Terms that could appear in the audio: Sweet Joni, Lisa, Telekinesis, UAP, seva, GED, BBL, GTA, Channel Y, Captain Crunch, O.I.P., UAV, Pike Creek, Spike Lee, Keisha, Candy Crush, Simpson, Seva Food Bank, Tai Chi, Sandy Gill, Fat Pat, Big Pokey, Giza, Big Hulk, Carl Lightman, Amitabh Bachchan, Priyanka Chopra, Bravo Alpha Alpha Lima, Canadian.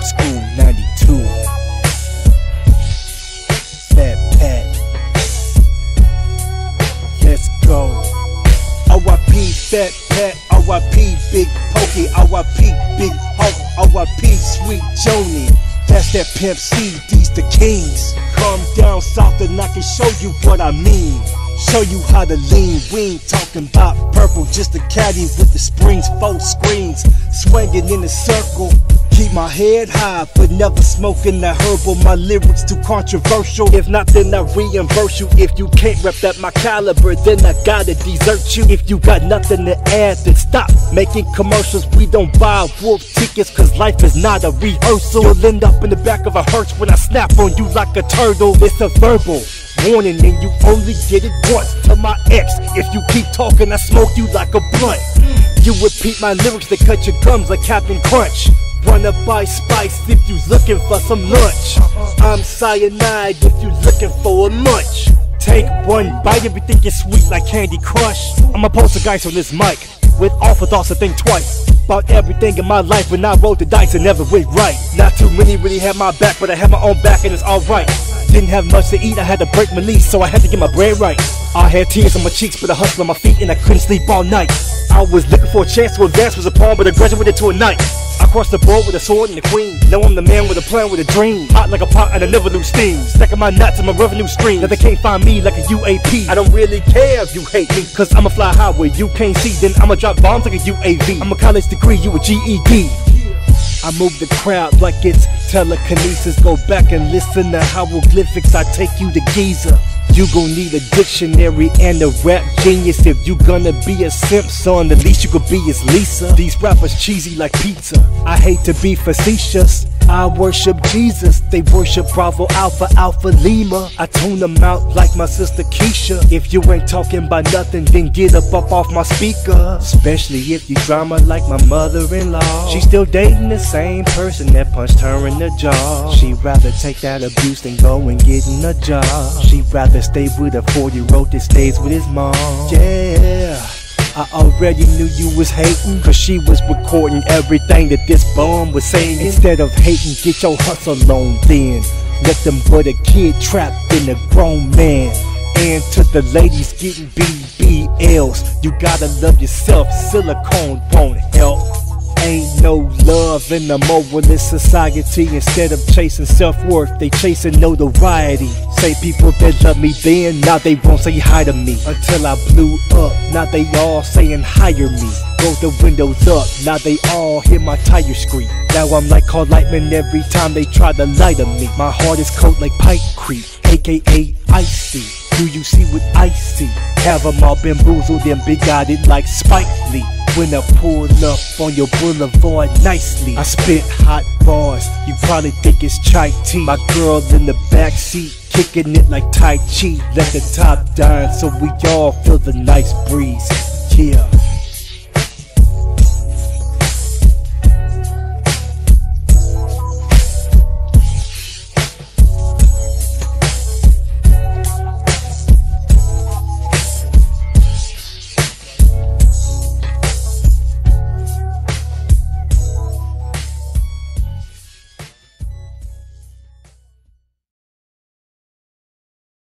old school 92. Fat Pat, let's go. O.I.P. Fat Pat, O.I.P. Big Pokey, O.I.P. Big Hulk, O.I.P. Sweet Joni. That's that Pimp C, these the kings. Come down south and I can show you what I mean. Show you how to lean, we ain't talking about purple. Just a caddy with the springs, four screens, swinging in a circle. Keep my head high, but never smoking that herbal. My lyrics too controversial. If not, then I reimburse you. If you can't rep at my caliber, then I gotta desert you. If you got nothing to add, then stop making commercials. We don't buy wolf tickets, cause life is not a rehearsal. You'll end up in the back of a hearse when I snap on you like a turtle. It's a verbal warning and you only get it once. To my ex, if you keep talking, I smoke you like a blunt. You repeat my lyrics that cut your gums like Captain Crunch. Run up by Spice if you looking for some lunch. I'm cyanide if you looking for a munch. Take one bite if you think it's sweet like Candy Crush. I'm a poster guys on this mic with awful thoughts to think twice about everything in my life. When I rolled the dice it never went right. Not too many really had my back, but I had my own back and it's alright. Didn't have much to eat, I had to break my lease, so I had to get my bread right. I had tears on my cheeks, but I hustled on my feet and I couldn't sleep all night. I was looking for a chance to advance was upon, but I graduated to a knight. I crossed the board with a sword and a queen. Now I'm the man with a plan with a dream. Hot like a pot and I never lose steam. Stacking my knots in my revenue stream. Now they can't find me like a UAP. I don't really care if you hate me, cause I'ma fly high where you can't see. Then I'ma drop bombs like a UAV. I'm a college degree, you a GED. I move the crowd like it's telekinesis. Go back and listen to hieroglyphics. I take you to Giza. You gon' need a dictionary and a rap genius. If you gonna be a Simpson, the least you could be is Lisa. These rappers cheesy like pizza. I hate to be facetious, I worship Jesus. They worship Bravo Alpha Alpha Lima. I tune them out like my sister Keisha. If you ain't talking about nothing, then get up off my speaker. Especially if you drama like my mother-in-law. She's still dating the same person that punched her in the jaw. She'd rather take that abuse than go and get in a job. She'd rather stay with a 4-year-old that stays with his mom. Yeah, I already knew you was hating, cause she was recording everything that this bum was saying. Instead of hating, get your hustle on then. Nothing but a kid trapped in a grown man. And to the ladies getting BBLs, you gotta love yourself, silicone won't help. Ain't no love in the moralist society. Instead of chasing self-worth, they chasing notoriety. Say people that love me then, now they won't say hi to me. Until I blew up, now they all saying hire me. Roll the windows up, now they all hear my tire scream. Now I'm like Carl Lightman every time they try to lie to me. My heart is cold like Pike Creek, aka Icy. Do you see what I see? Have them all bamboozled and big-eyed like Spike Lee. When I pull up on your boulevard nicely, I spit hot bars, you probably think it's chai tea. My girl in the backseat, kicking it like Tai Chi. Let the top down so we all feel the nice breeze. Yeah.